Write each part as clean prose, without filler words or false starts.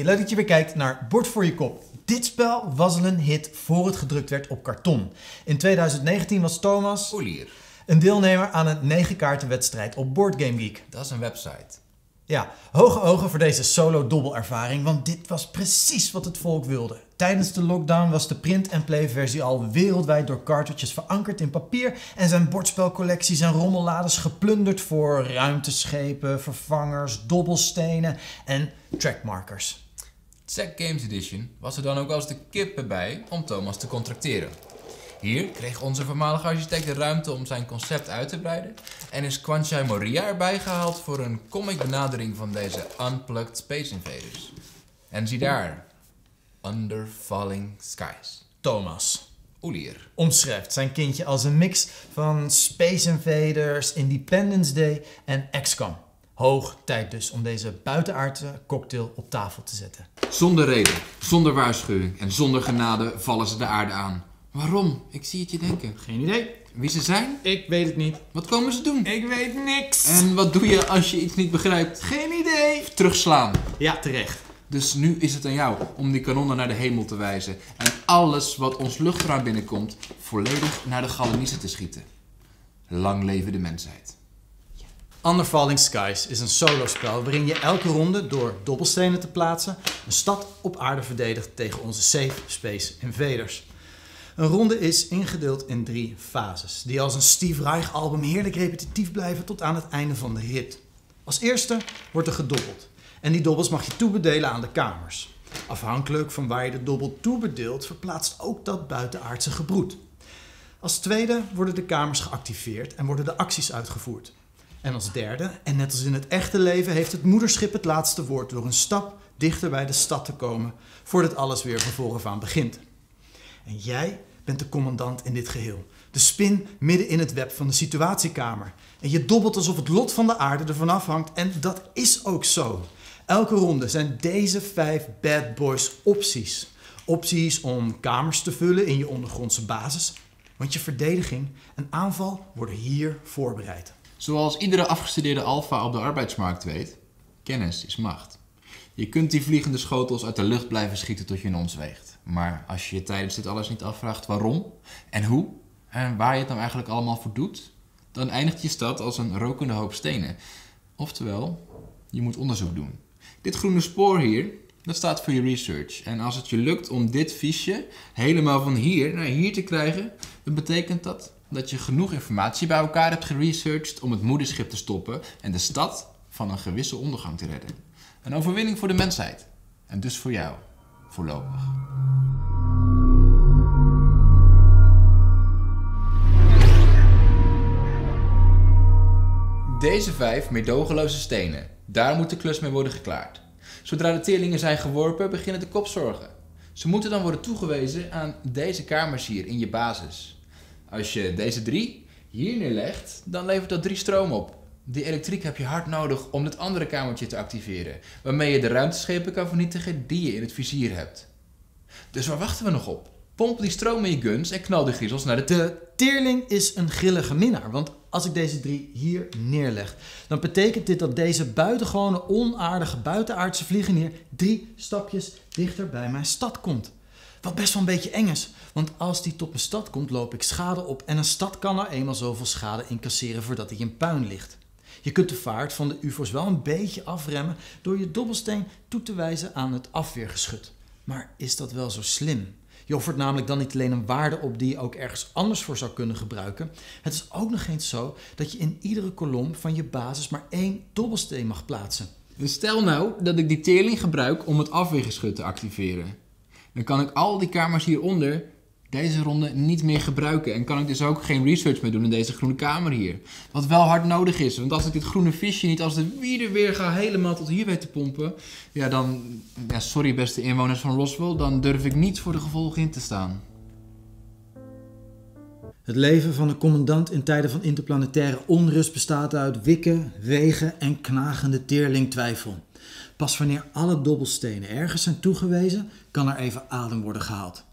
Hey, leuk dat je weer kijkt naar Bord Voor Je Kop. Dit spel was een hit voor het gedrukt werd op karton. In 2019 was Tomáš Uhlíř een deelnemer aan een 9-kaartenwedstrijd op BoardGameGeek. Dat is een website. Ja, hoge ogen voor deze solo-dobbelervaring, want dit was precies wat het volk wilde. Tijdens de lockdown was de print-and-play versie al wereldwijd door cartridges verankerd in papier en zijn bordspelcollecties en rommelladers geplunderd voor ruimteschepen, vervangers, dobbelstenen en trackmarkers. Czech Games Edition was er dan ook als de kippen bij om Tomáš te contracteren. Hier kreeg onze voormalige architect de ruimte om zijn concept uit te breiden en is Quantjay Moriaar bijgehaald voor een comic benadering van deze Unplugged Space Invaders. En zie daar, Under Falling Skies. Tomáš Uhlíř omschrijft zijn kindje als een mix van Space Invaders, Independence Day en XCOM. Hoog tijd dus om deze buitenaardse cocktail op tafel te zetten. Zonder reden, zonder waarschuwing en zonder genade vallen ze de aarde aan. Waarom? Ik zie het je denken. Geen idee. Wie ze zijn? Ik weet het niet. Wat komen ze doen? Ik weet niks. En wat doe je als je iets niet begrijpt? Geen idee. Terugslaan. Ja, terecht. Dus nu is het aan jou om die kanonnen naar de hemel te wijzen en alles wat ons luchtruim binnenkomt volledig naar de galaniezen te schieten. Lang leven de mensheid. Under Falling Skies is een solospel waarin je elke ronde door dobbelstenen te plaatsen een stad op aarde verdedigt tegen onze safe space invaders. Een ronde is ingedeeld in 3 fases, die als een Steve Reich album heerlijk repetitief blijven tot aan het einde van de rit. Als eerste wordt er gedobbeld en die dobbels mag je toebedelen aan de kamers. Afhankelijk van waar je de dobbel toebedeelt verplaatst ook dat buitenaardse gebroed. Als tweede worden de kamers geactiveerd en worden de acties uitgevoerd. En als derde, en net als in het echte leven, heeft het moederschip het laatste woord door een stap dichter bij de stad te komen voordat alles weer van vooraf aan begint. En jij bent de commandant in dit geheel. De spin midden in het web van de situatiekamer. En je dobbelt alsof het lot van de aarde ervan afhangt. En dat is ook zo. Elke ronde zijn deze 5 bad boys opties. Opties om kamers te vullen in je ondergrondse basis. Want je verdediging en aanval worden hier voorbereid. Zoals iedere afgestudeerde alfa op de arbeidsmarkt weet, kennis is macht. Je kunt die vliegende schotels uit de lucht blijven schieten tot je in ons weegt. Maar als je je tijdens dit alles niet afvraagt waarom en hoe en waar je het nou eigenlijk allemaal voor doet, dan eindigt je stad als een rokende hoop stenen. Oftewel, je moet onderzoek doen. Dit groene spoor hier, dat staat voor je research. En als het je lukt om dit fiche helemaal van hier naar hier te krijgen, dan betekent dat dat je genoeg informatie bij elkaar hebt geresearched om het moederschip te stoppen en de stad van een gewisse ondergang te redden. Een overwinning voor de mensheid. En dus voor jou. Voorlopig. Deze 5 meedogenloze stenen, daar moet de klus mee worden geklaard. Zodra de teerlingen zijn geworpen, beginnen de kopzorgen. Ze moeten dan worden toegewezen aan deze kamers hier in je basis. Als je deze 3 hier neerlegt, dan levert dat 3 stroom op. Die elektriek heb je hard nodig om dit andere kamertje te activeren, waarmee je de ruimteschepen kan vernietigen die je in het vizier hebt. Dus waar wachten we nog op? Pomp die stroom in je guns en knal de griezels naar de... De teerling is een grillige minnaar, want als ik deze 3 hier neerleg, dan betekent dit dat deze buitengewone onaardige buitenaardse vliegenier 3 stapjes dichter bij mijn stad komt. Wat best wel een beetje eng is, want als die tot mijn stad komt loop ik schade op en een stad kan nou eenmaal zoveel schade incasseren voordat hij in puin ligt. Je kunt de vaart van de UFO's wel een beetje afremmen door je dobbelsteen toe te wijzen aan het afweergeschut. Maar is dat wel zo slim? Je offert namelijk dan niet alleen een waarde op die je ook ergens anders voor zou kunnen gebruiken. Het is ook nog eens zo dat je in iedere kolom van je basis maar 1 dobbelsteen mag plaatsen. Stel nou dat ik die teerling gebruik om het afweergeschut te activeren. Dan kan ik al die kamers hieronder deze ronde niet meer gebruiken en kan ik dus ook geen research meer doen in deze groene kamer hier. Wat wel hard nodig is, want als ik dit groene visje niet als de wierde weer ga helemaal tot hier weet te pompen, ja dan, ja, sorry beste inwoners van Roswell, dan durf ik niet voor de gevolgen in te staan. Het leven van een commandant in tijden van interplanetaire onrust bestaat uit wikken, wegen en knagende teerlingtwijfel. Pas wanneer alle dobbelstenen ergens zijn toegewezen, kan er even adem worden gehaald.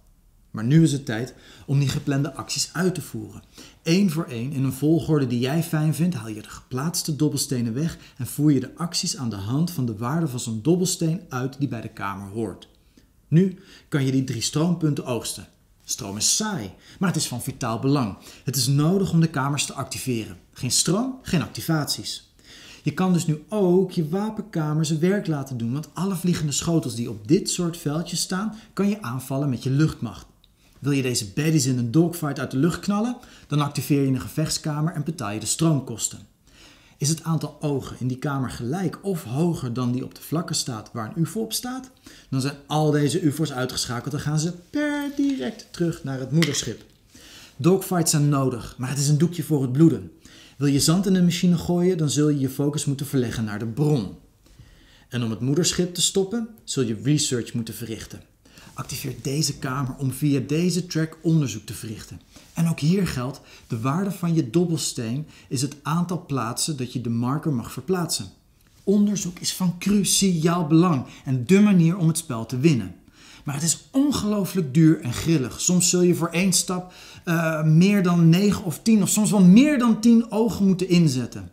Maar nu is het tijd om die geplande acties uit te voeren. Eén voor één, in een volgorde die jij fijn vindt, haal je de geplaatste dobbelstenen weg en voer je de acties aan de hand van de waarde van zo'n dobbelsteen uit die bij de kamer hoort. Nu kan je die 3 stroompunten oogsten. Stroom is saai, maar het is van vitaal belang. Het is nodig om de kamers te activeren. Geen stroom, geen activaties. Je kan dus nu ook je wapenkamer zijn werk laten doen, want alle vliegende schotels die op dit soort veldjes staan, kan je aanvallen met je luchtmacht. Wil je deze baddies in een dogfight uit de lucht knallen? Dan activeer je een gevechtskamer en betaal je de stroomkosten. Is het aantal ogen in die kamer gelijk of hoger dan die op de vlakken staat waar een UFO op staat? Dan zijn al deze UFO's uitgeschakeld en gaan ze per direct terug naar het moederschip. Dogfights zijn nodig, maar het is een doekje voor het bloeden. Wil je zand in de machine gooien, dan zul je je focus moeten verleggen naar de bron. En om het moederschip te stoppen, zul je research moeten verrichten. Activeer deze kamer om via deze track onderzoek te verrichten. En ook hier geldt, de waarde van je dobbelsteen is het aantal plaatsen dat je de marker mag verplaatsen. Onderzoek is van cruciaal belang en de manier om het spel te winnen. Maar het is ongelooflijk duur en grillig. Soms zul je voor één stap meer dan 9 of 10 of soms wel meer dan 10 ogen moeten inzetten.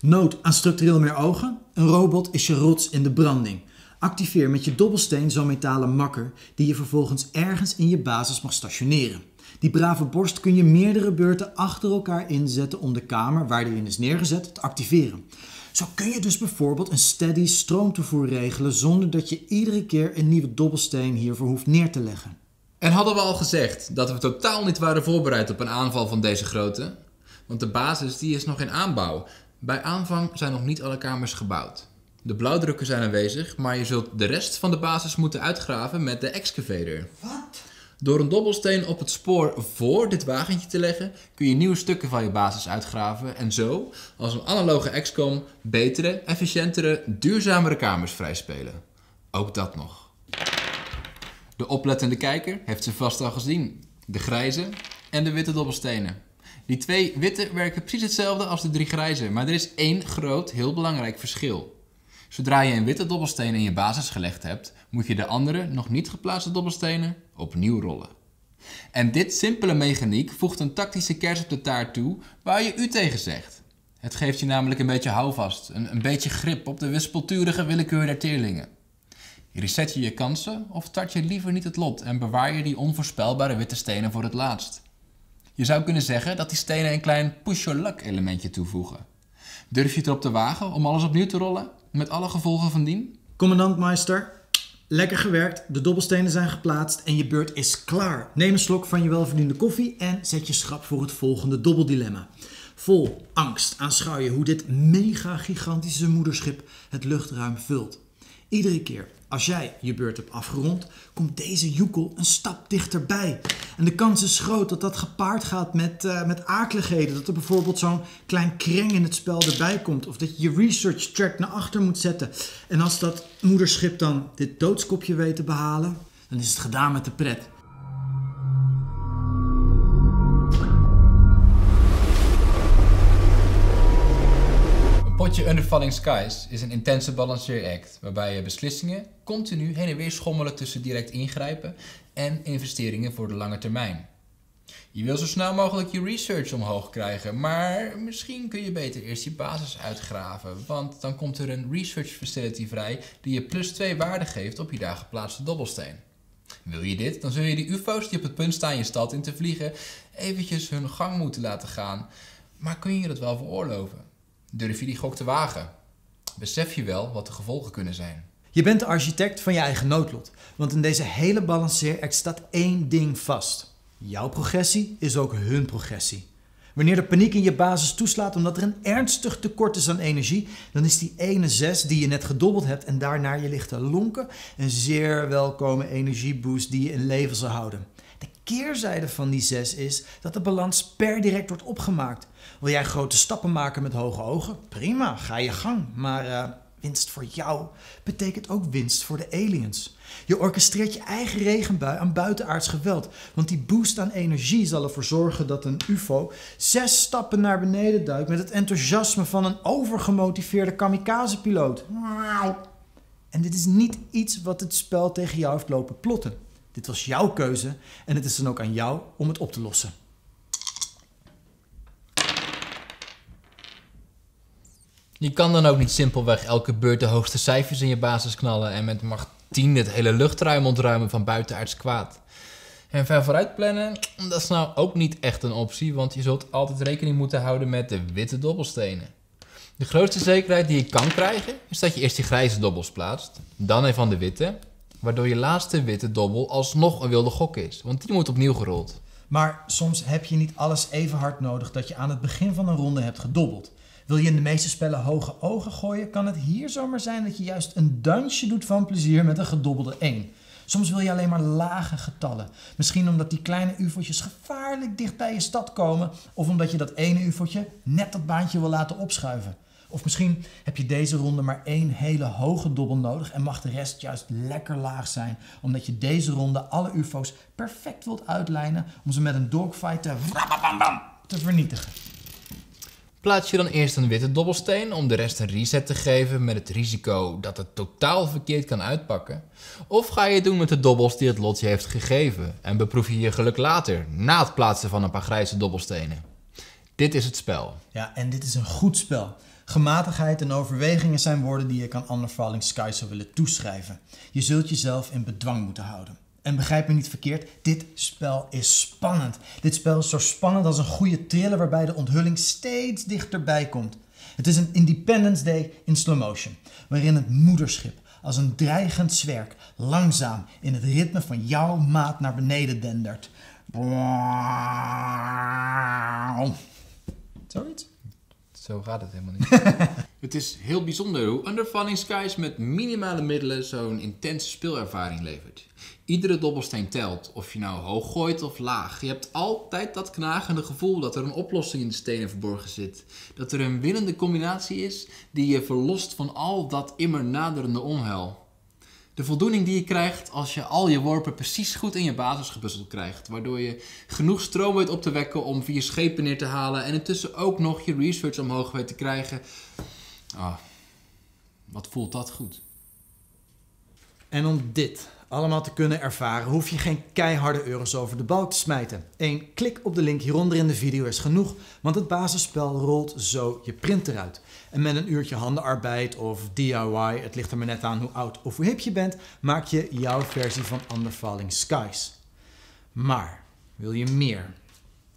Nood aan structureel meer ogen? Een robot is je rots in de branding. Activeer met je dobbelsteen zo'n metalen makker die je vervolgens ergens in je basis mag stationeren. Die brave borst kun je meerdere beurten achter elkaar inzetten om de kamer waar die in is neergezet te activeren. Zo kun je dus bijvoorbeeld een steady stroomtoevoer regelen zonder dat je iedere keer een nieuwe dobbelsteen hiervoor hoeft neer te leggen. En hadden we al gezegd dat we totaal niet waren voorbereid op een aanval van deze grootte? Want de basis die is nog in aanbouw. Bij aanvang zijn nog niet alle kamers gebouwd. De blauwdrukken zijn aanwezig, maar je zult de rest van de basis moeten uitgraven met de excavator. Wat? Door een dobbelsteen op het spoor voor dit wagentje te leggen, kun je nieuwe stukken van je basis uitgraven en zo, als een analoge XCOM, betere, efficiëntere, duurzamere kamers vrijspelen. Ook dat nog. De oplettende kijker heeft ze vast al gezien. De grijze en de witte dobbelstenen. Die 2 witte werken precies hetzelfde als de 3 grijze, maar er is 1 groot, heel belangrijk verschil. Zodra je een witte dobbelsteen in je basis gelegd hebt, moet je de andere, nog niet geplaatste dobbelstenen opnieuw rollen. En dit simpele mechaniek voegt een tactische kers op de taart toe waar je u tegen zegt. Het geeft je namelijk een beetje houvast, een beetje grip op de wispelturige willekeur der teerlingen. Reset je je kansen of tart je liever niet het lot en bewaar je die onvoorspelbare witte stenen voor het laatst? Je zou kunnen zeggen dat die stenen een klein push-your-luck elementje toevoegen. Durf je het erop te wagen om alles opnieuw te rollen? Met alle gevolgen van dien? Commandantmeister, lekker gewerkt. De dobbelstenen zijn geplaatst en je beurt is klaar. Neem een slok van je welverdiende koffie en zet je schrap voor het volgende dobbeldilemma. Vol angst aanschouw je hoe dit mega gigantische moederschip het luchtruim vult. Iedere keer als jij je beurt hebt afgerond, komt deze joekel een stap dichterbij. En de kans is groot dat dat gepaard gaat met akeligheden. Dat er bijvoorbeeld zo'n klein kreng in het spel erbij komt. Of dat je je research track naar achter moet zetten. En als dat moederschip dan dit doodskopje weet te behalen, dan is het gedaan met de pret. Potje Under Falling Skies is een intense balanceeract waarbij je beslissingen continu heen en weer schommelen tussen direct ingrijpen en investeringen voor de lange termijn. Je wil zo snel mogelijk je research omhoog krijgen, maar misschien kun je beter eerst je basis uitgraven, want dan komt er een research facility vrij die je +2 waarde geeft op je daar geplaatste dobbelsteen. Wil je dit, dan zul je die UFO's die op het punt staan je stad in te vliegen eventjes hun gang moeten laten gaan, maar kun je dat wel veroorloven? Durf je die gok te wagen? Besef je wel wat de gevolgen kunnen zijn? Je bent de architect van je eigen noodlot, want in deze hele balanceeract staat 1 ding vast. Jouw progressie is ook hun progressie. Wanneer de paniek in je basis toeslaat omdat er een ernstig tekort is aan energie, dan is die ene 6 die je net gedobbeld hebt en daarna je ligt te lonken een zeer welkome energieboost die je in leven zal houden. De keerzijde van die 6 is dat de balans per direct wordt opgemaakt. Wil jij grote stappen maken met hoge ogen? Prima, ga je gang. Maar winst voor jou betekent ook winst voor de aliens. Je orkestreert je eigen regenbui aan buitenaards geweld. Want die boost aan energie zal ervoor zorgen dat een UFO 6 stappen naar beneden duikt met het enthousiasme van een overgemotiveerde kamikazepiloot. En dit is niet iets wat het spel tegen jou heeft lopen plotten. Dit was jouw keuze en het is dan ook aan jou om het op te lossen. Je kan dan ook niet simpelweg elke beurt de hoogste cijfers in je basis knallen en met macht 10 het hele luchtruim ontruimen van buitenaards kwaad. En ver vooruit plannen, dat is nou ook niet echt een optie, want je zult altijd rekening moeten houden met de witte dobbelstenen. De grootste zekerheid die je kan krijgen, is dat je eerst die grijze dobbels plaatst, dan een van de witte, waardoor je laatste witte dobbel alsnog een wilde gok is, want die moet opnieuw gerold. Maar soms heb je niet alles even hard nodig dat je aan het begin van een ronde hebt gedobbeld. Wil je in de meeste spellen hoge ogen gooien, kan het hier zomaar zijn dat je juist een dansje doet van plezier met een gedobbelde 1. Soms wil je alleen maar lage getallen. Misschien omdat die kleine ufo'tjes gevaarlijk dicht bij je stad komen, of omdat je dat ene ufo'tje net dat baantje wil laten opschuiven. Of misschien heb je deze ronde maar één hele hoge dobbel nodig en mag de rest juist lekker laag zijn, omdat je deze ronde alle ufo's perfect wilt uitlijnen om ze met een dogfight te vernietigen. Plaats je dan eerst een witte dobbelsteen om de rest een reset te geven met het risico dat het totaal verkeerd kan uitpakken? Of ga je het doen met de dobbels die het lot je heeft gegeven en beproef je je geluk later, na het plaatsen van een paar grijze dobbelstenen? Dit is het spel. Ja, en dit is een goed spel. Gematigheid en overwegingen zijn woorden die ik aan Under Falling Skies zou willen toeschrijven. Je zult jezelf in bedwang moeten houden. En begrijp me niet verkeerd, dit spel is spannend. Dit spel is zo spannend als een goede thriller waarbij de onthulling steeds dichterbij komt. Het is een Independence Day in slow motion, waarin het moederschip als een dreigend zwerk langzaam in het ritme van jouw maat naar beneden dendert. Zoiets? Zo gaat het helemaal niet. Het is heel bijzonder hoe Under Falling Skies met minimale middelen zo'n intense speelervaring levert. Iedere dobbelsteen telt, of je nou hoog gooit of laag. Je hebt altijd dat knagende gevoel dat er een oplossing in de stenen verborgen zit. Dat er een winnende combinatie is die je verlost van al dat immer naderende onheil. De voldoening die je krijgt als je al je worpen precies goed in je basis gepuzzeld krijgt, waardoor je genoeg stroom weet op te wekken om vier schepen neer te halen en intussen ook nog je research omhoog weet te krijgen. Oh, wat voelt dat goed. En om dit allemaal te kunnen ervaren hoef je geen keiharde euro's over de balk te smijten. Eén klik op de link hieronder in de video is genoeg, want het basisspel rolt zo je printer uit. En met een uurtje handenarbeid of DIY, het ligt er maar net aan hoe oud of hoe hip je bent, maak je jouw versie van Under Falling Skies. Maar wil je meer?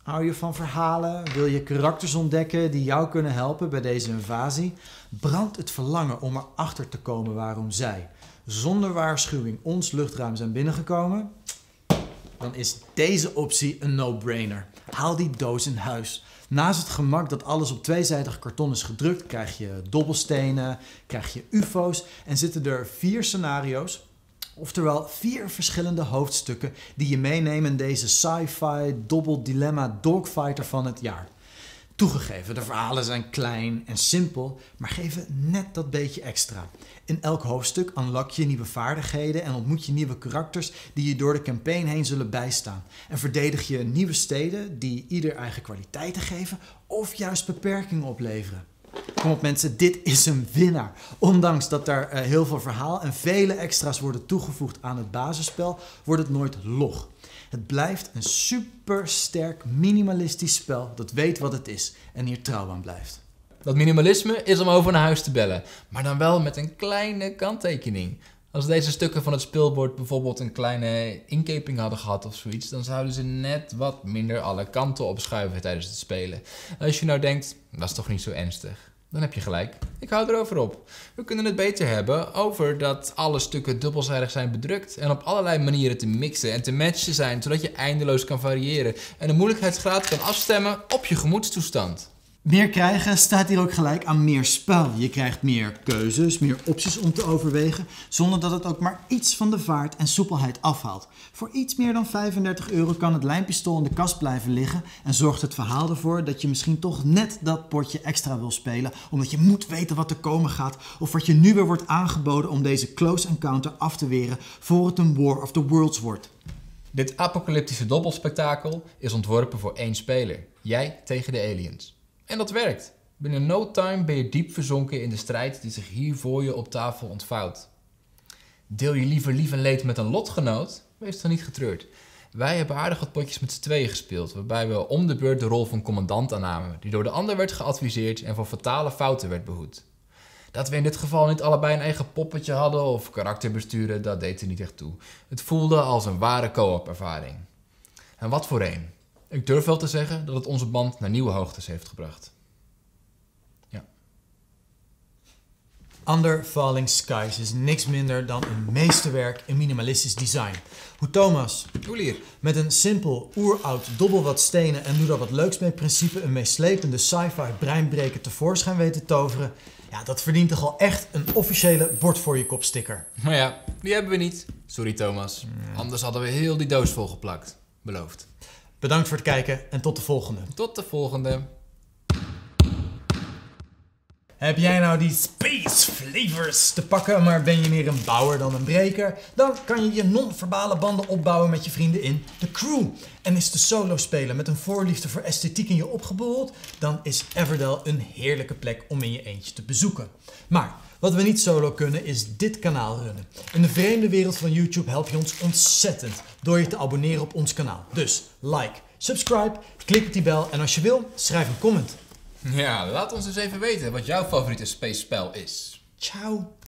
Hou je van verhalen? Wil je karakters ontdekken die jou kunnen helpen bij deze invasie? Brandt het verlangen om erachter te komen waarom zij zonder waarschuwing ons luchtruim zijn binnengekomen? Dan is deze optie een no-brainer. Haal die doos in huis. Naast het gemak dat alles op tweezijdig karton is gedrukt, krijg je dobbelstenen, krijg je ufo's en zitten er 4 scenario's. Oftewel 4 verschillende hoofdstukken die je meenemen in deze sci-fi dobbel dilemma dogfighter van het jaar. Toegegeven, de verhalen zijn klein en simpel, maar geven net dat beetje extra. In elk hoofdstuk unlock je nieuwe vaardigheden en ontmoet je nieuwe karakters die je door de campaign heen zullen bijstaan. En verdedig je nieuwe steden die ieder eigen kwaliteiten geven of juist beperkingen opleveren. Kom op mensen, dit is een winnaar. Ondanks dat er heel veel verhaal en vele extra's worden toegevoegd aan het basisspel, wordt het nooit log. Het blijft een supersterk minimalistisch spel dat weet wat het is en hier trouw aan blijft. Dat minimalisme is om over naar huis te bellen, maar dan wel met een kleine kanttekening. Als deze stukken van het speelbord bijvoorbeeld een kleine inkeping hadden gehad of zoiets, dan zouden ze net wat minder alle kanten opschuiven tijdens het spelen. Als je nou denkt, dat is toch niet zo ernstig, dan heb je gelijk. Ik hou erover op. We kunnen het beter hebben over dat alle stukken dubbelzijdig zijn bedrukt en op allerlei manieren te mixen en te matchen zijn, zodat je eindeloos kan variëren en de moeilijkheidsgraad kan afstemmen op je gemoedstoestand. Meer krijgen staat hier ook gelijk aan meer spel. Je krijgt meer keuzes, meer opties om te overwegen, zonder dat het ook maar iets van de vaart en soepelheid afhaalt. Voor iets meer dan €35 kan het lijmpistool in de kast blijven liggen en zorgt het verhaal ervoor dat je misschien toch net dat potje extra wil spelen, omdat je moet weten wat er komen gaat of wat je nu weer wordt aangeboden om deze close encounter af te weren voor het een War of the Worlds wordt. Dit apocalyptische dobbelspektakel is ontworpen voor 1 speler. Jij tegen de aliens. En dat werkt. Binnen no time ben je diep verzonken in de strijd die zich hier voor je op tafel ontvouwt. Deel je liever lief en leed met een lotgenoot? meestal niet getreurd. Wij hebben aardig wat potjes met z'n tweeën gespeeld, waarbij we om de beurt de rol van commandant aannamen, die door de ander werd geadviseerd en voor fatale fouten werd behoed. Dat we in dit geval niet allebei een eigen poppetje hadden of karakter besturen, dat deed er niet echt toe. Het voelde als een ware co-op ervaring. En wat voor een. Ik durf wel te zeggen dat het onze band naar nieuwe hoogtes heeft gebracht. Ja. Under Falling Skies is niks minder dan een meesterwerk in minimalistisch design. Hoe Tomáš Uhlíř met een simpel, oeroud, dobbel wat stenen en doe daar wat leuks mee principe een meeslepende sci-fi breinbreker tevoorschijn weet te toveren, ja, dat verdient toch al echt een officiële Bord Voor Je Kop sticker. Maar ja, die hebben we niet. Sorry Tomáš, anders hadden we heel die doos volgeplakt. Beloofd. Bedankt voor het kijken en tot de volgende. Tot de volgende. Heb jij nou die space flavors te pakken, maar ben je meer een bouwer dan een breker? Dan kan je je non-verbale banden opbouwen met je vrienden in de crew. En is de solo spelen met een voorliefde voor esthetiek in je opgeborreld? Dan is Everdell een heerlijke plek om in je eentje te bezoeken. Maar wat we niet solo kunnen is dit kanaal runnen. In de vreemde wereld van YouTube help je ons ontzettend door je te abonneren op ons kanaal. Dus like, subscribe, klik op die bel en als je wil, schrijf een comment. Ja, laat ons eens even weten wat jouw favoriete space spel is. Ciao!